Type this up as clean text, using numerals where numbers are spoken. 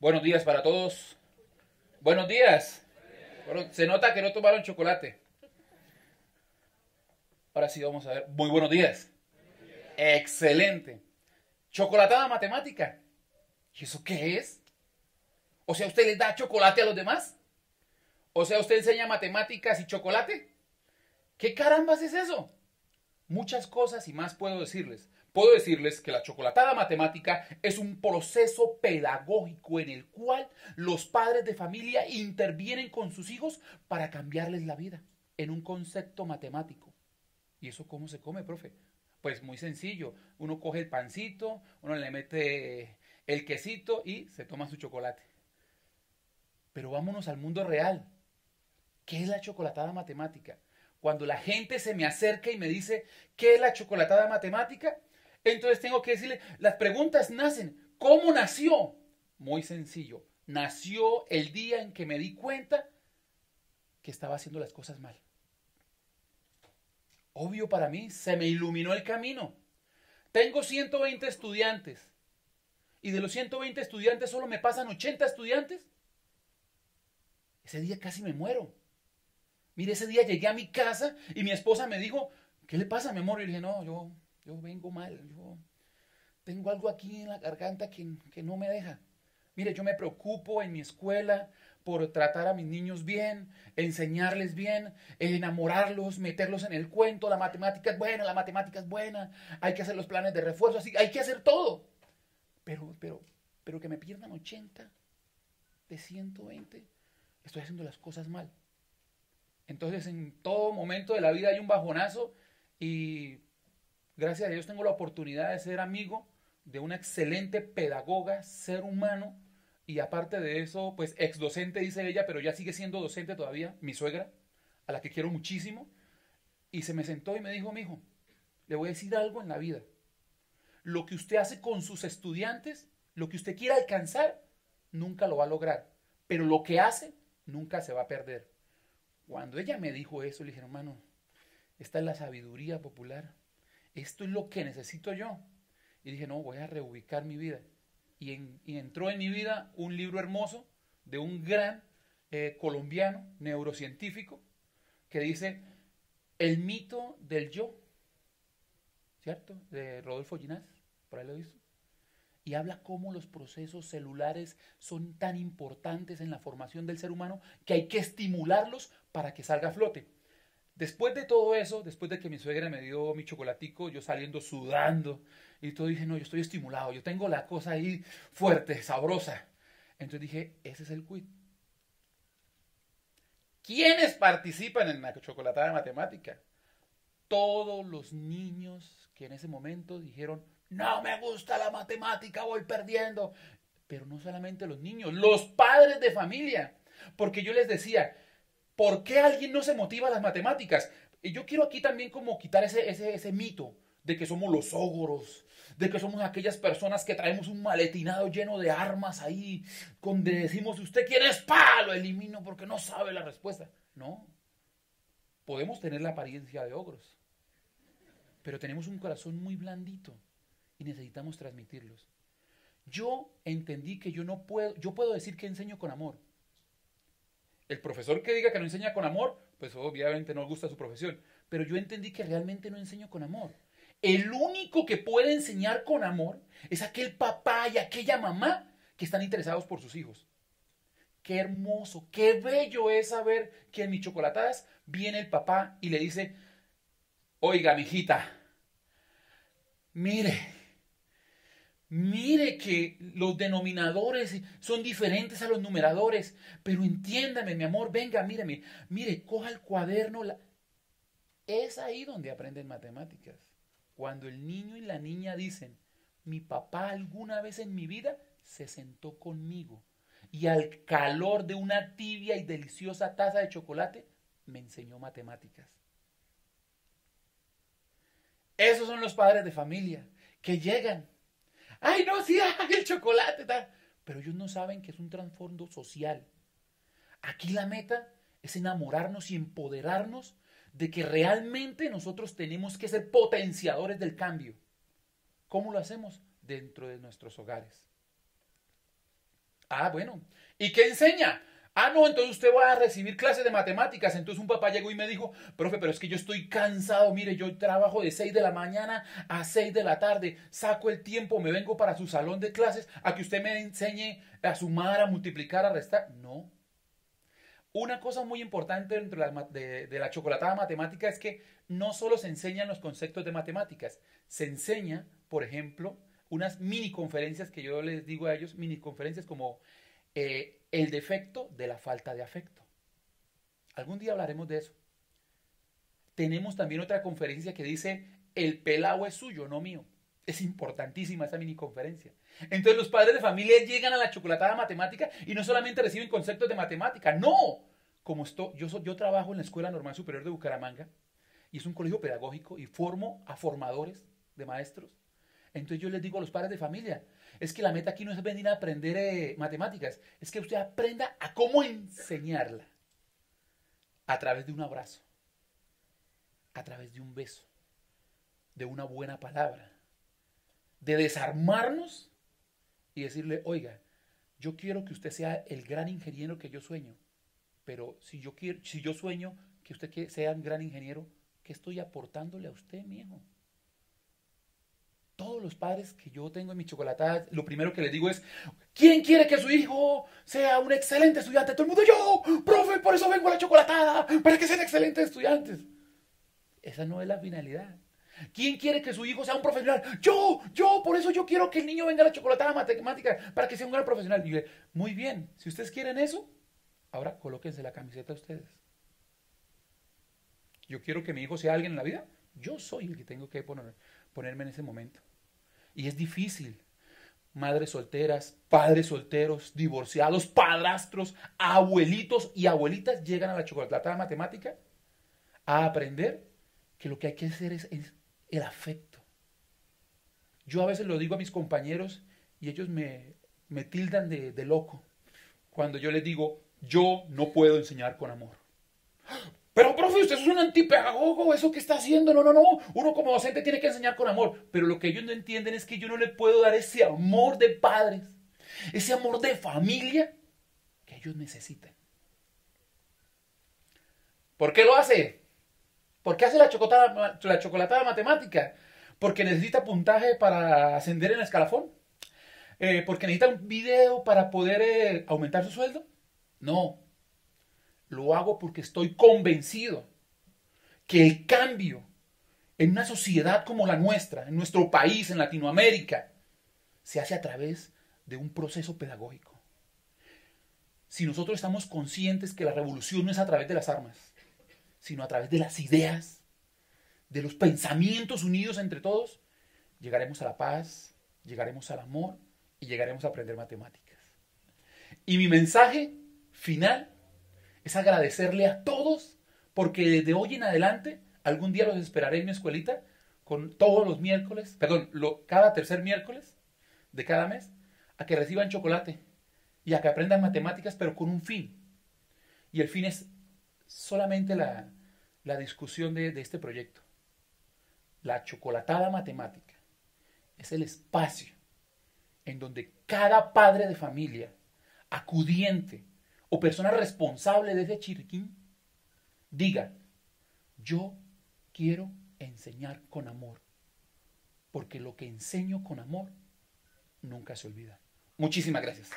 Buenos días para todos. Buenos días. Bueno, se nota que no tomaron chocolate. Ahora sí vamos a ver. Muy buenos días. Excelente. Chocolatada matemática. ¿Y eso qué es? O sea, ¿usted les da chocolate a los demás? O sea, ¿usted enseña matemáticas y chocolate? ¿Qué carambas es eso? Muchas cosas y más puedo decirles. Puedo decirles que la chocolatada matemática es un proceso pedagógico en el cual los padres de familia intervienen con sus hijos para cambiarles la vida en un concepto matemático. ¿Y eso cómo se come, profe? Pues muy sencillo. Uno coge el pancito, uno le mete el quesito y se toma su chocolate. Pero vámonos al mundo real. ¿Qué es la chocolatada matemática? Cuando la gente se me acerca y me dice, ¿qué es la chocolatada matemática? Entonces tengo que decirle, las preguntas nacen. ¿Cómo nació? Muy sencillo. Nació el día en que me di cuenta que estaba haciendo las cosas mal. Obvio para mí, se me iluminó el camino. Tengo 120 estudiantes. Y de los 120 estudiantes solo me pasan 80 estudiantes. Ese día casi me muero. Mire, ese día llegué a mi casa y mi esposa me dijo, ¿qué le pasa, mi amor? Y le dije, no, yo vengo mal, yo tengo algo aquí en la garganta que no me deja. Mire, yo me preocupo en mi escuela por tratar a mis niños bien, enseñarles bien, enamorarlos, meterlos en el cuento, la matemática es buena, hay que hacer los planes de refuerzo, así, hay que hacer todo. Pero que me pierdan 80 de 120, estoy haciendo las cosas mal. Entonces en todo momento de la vida hay un bajonazo y gracias a Dios tengo la oportunidad de ser amigo de una excelente pedagoga, ser humano, y aparte de eso, pues ex docente dice ella, pero ya sigue siendo docente todavía, mi suegra, a la que quiero muchísimo, y se me sentó y me dijo, mijo, le voy a decir algo en la vida. Lo que usted hace con sus estudiantes, lo que usted quiera alcanzar, nunca lo va a lograr, pero lo que hace nunca se va a perder. Cuando ella me dijo eso, le dije, hermano, esta es la sabiduría popular. Esto es lo que necesito yo. Y dije, no, voy a reubicar mi vida. Y entró en mi vida un libro hermoso de un gran colombiano, neurocientífico, que dice, El mito del yo, ¿cierto? De Rodolfo Llinás, por ahí lo he visto. Y habla cómo los procesos celulares son tan importantes en la formación del ser humano que hay que estimularlos para que salga a flote. Después de todo eso, después de que mi suegra me dio mi chocolatico, yo saliendo sudando y todo, dije, no, yo estoy estimulado, yo tengo la cosa ahí fuerte, sabrosa. Entonces dije, ese es el quid. ¿Quiénes participan en la chocolatada de matemática? Todos los niños que en ese momento dijeron, no me gusta la matemática, voy perdiendo. Pero no solamente los niños, los padres de familia. Porque yo les decía, ¿por qué alguien no se motiva a las matemáticas? Y yo quiero aquí también como quitar ese mito de que somos los ogros, de que somos aquellas personas que traemos un maletinado lleno de armas ahí, donde decimos, ¿usted quién es? ¡Pah! Lo elimino porque no sabe la respuesta. No, podemos tener la apariencia de ogros, pero tenemos un corazón muy blandito y necesitamos transmitirlos. Yo entendí que yo puedo decir que enseño con amor. El profesor que diga que no enseña con amor, pues obviamente no gusta su profesión. Pero yo entendí que realmente no enseño con amor. El único que puede enseñar con amor es aquel papá y aquella mamá que están interesados por sus hijos. Qué hermoso, qué bello es saber que en mis chocolatadas viene el papá y le dice, oiga, mijita, mire que los denominadores son diferentes a los numeradores, pero entiéndame, mi amor, venga, míreme, mire, coja el cuaderno. Es ahí donde aprenden matemáticas. Cuando el niño y la niña dicen, mi papá alguna vez en mi vida se sentó conmigo y al calor de una tibia y deliciosa taza de chocolate me enseñó matemáticas. Esos son los padres de familia que llegan. ¡Ay, no, sí, el chocolate! Tal. Pero ellos no saben que es un trasfondo social. Aquí la meta es enamorarnos y empoderarnos de que realmente nosotros tenemos que ser potenciadores del cambio. ¿Cómo lo hacemos? Dentro de nuestros hogares. Ah, bueno. ¿Y qué enseña? Ah, no, entonces usted va a recibir clases de matemáticas. Entonces un papá llegó y me dijo, profe, pero es que yo estoy cansado, mire, yo trabajo de 6 de la mañana a 6 de la tarde, saco el tiempo, me vengo para su salón de clases a que usted me enseñe a sumar, a multiplicar, a restar. No. Una cosa muy importante dentro de la chocolatada matemática es que no solo se enseñan los conceptos de matemáticas, se enseña, por ejemplo, unas mini conferencias que yo les digo a ellos, mini conferencias como... el defecto de la falta de afecto. Algún día hablaremos de eso. Tenemos también otra conferencia que dice, el pelao es suyo, no mío. Es importantísima esa mini conferencia. Entonces los padres de familia llegan a la chocolatada matemática y no solamente reciben conceptos de matemática, no. Como esto, yo trabajo en la Escuela Normal Superior de Bucaramanga y es un colegio pedagógico y formo a formadores de maestros. Entonces yo les digo a los padres de familia, es que la meta aquí no es venir a aprender matemáticas, es que usted aprenda a cómo enseñarla a través de un abrazo, a través de un beso, de una buena palabra, de desarmarnos y decirle, oiga, yo quiero que usted sea el gran ingeniero que yo sueño, pero si yo sueño que usted sea un gran ingeniero, ¿qué estoy aportándole a usted, mi hijo? Todos los padres que yo tengo en mi chocolatada, lo primero que les digo es, ¿quién quiere que su hijo sea un excelente estudiante? Todo el mundo, yo, profe, por eso vengo a la chocolatada, para que sean excelentes estudiantes. Esa no es la finalidad. ¿Quién quiere que su hijo sea un profesional? Yo, por eso yo quiero que el niño venga a la chocolatada matemática, para que sea un gran profesional. Y yo, muy bien, si ustedes quieren eso, ahora colóquense la camiseta a ustedes. Yo quiero que mi hijo sea alguien en la vida, yo soy el que tengo que ponerme en ese momento. Y es difícil. Madres solteras, padres solteros, divorciados, padrastros, abuelitos y abuelitas llegan a la chocolatada matemática a aprender que lo que hay que hacer es el afecto. Yo a veces lo digo a mis compañeros y ellos me tildan de loco cuando yo les digo, yo no puedo enseñar con amor. Pero, profe, usted es un antipedagogo, ¿eso qué está haciendo? No, no, no, uno como docente tiene que enseñar con amor. Pero lo que ellos no entienden es que yo no le puedo dar ese amor de padres, ese amor de familia que ellos necesitan. ¿Por qué lo hace? ¿Por qué hace la chocolatada matemática? ¿Porque necesita puntaje para ascender en el escalafón? ¿Porque necesita un video para poder aumentar su sueldo? No. Lo hago porque estoy convencido que el cambio en una sociedad como la nuestra, en nuestro país, en Latinoamérica, se hace a través de un proceso pedagógico. Si nosotros estamos conscientes que la revolución no es a través de las armas, sino a través de las ideas, de los pensamientos unidos entre todos, llegaremos a la paz, llegaremos al amor y llegaremos a aprender matemáticas. Y mi mensaje final es agradecerle a todos, porque desde hoy en adelante, algún día los esperaré en mi escuelita, con todos los miércoles, cada tercer miércoles de cada mes, a que reciban chocolate y a que aprendan matemáticas, pero con un fin. Y el fin es solamente la discusión de este proyecto. La chocolatada matemática es el espacio en donde cada padre de familia, acudiente, o persona responsable de ese chiriquín, diga, yo quiero enseñar con amor, porque lo que enseño con amor nunca se olvida. Muchísimas gracias.